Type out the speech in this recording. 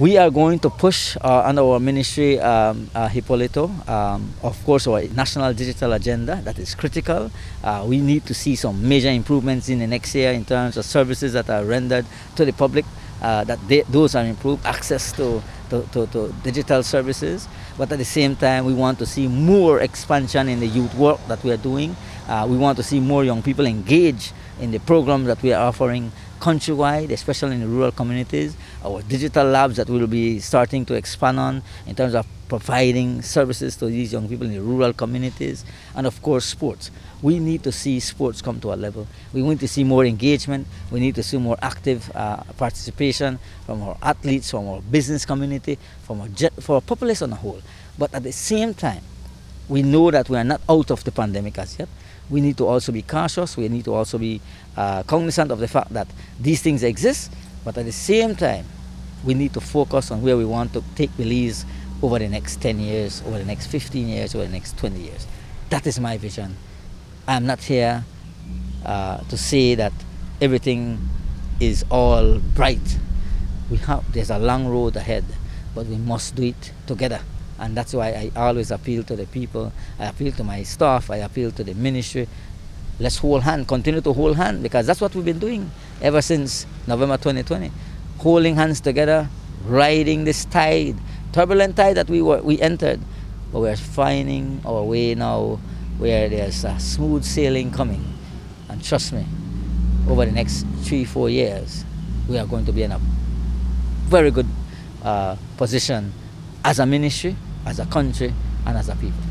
We are going to push under our ministry, Hipolito, of course, our national digital agenda that is critical. We need to see some major improvements in the next year in terms of services that are rendered to the public, those are improved, access to digital services. But at the same time, we want to see more expansion in the youth work that we are doing. We want to see more young people engage in the programs that we are offering countrywide, especially in the rural communities. Our digital labs that we will be starting to expand on in terms of providing services to these young people in the rural communities. And of course, sports. We need to see sports come to a level. We need to see more engagement. We need to see more active participation from our athletes, from our business community, for our populace on the whole. But at the same time, we know that we are not out of the pandemic as yet. We need to also be cautious. We need to also be cognizant of the fact that these things exist. But at the same time, we need to focus on where we want to take Belize over the next 10 years, over the next 15 years, over the next 20 years. That is my vision. I'm not here to say that everything is all bright. There's a long road ahead, but we must do it together. And that's why I always appeal to the people, I appeal to my staff, I appeal to the ministry. Let's hold hands, continue to hold hands, because that's what we've been doing ever since November 2020. Holding hands together, riding this tide, turbulent tide that we entered. But we're finding our way now where there's a smooth sailing coming. And trust me, over the next 3-4 years, we are going to be in a very good position as a ministry, as a country, and as a people.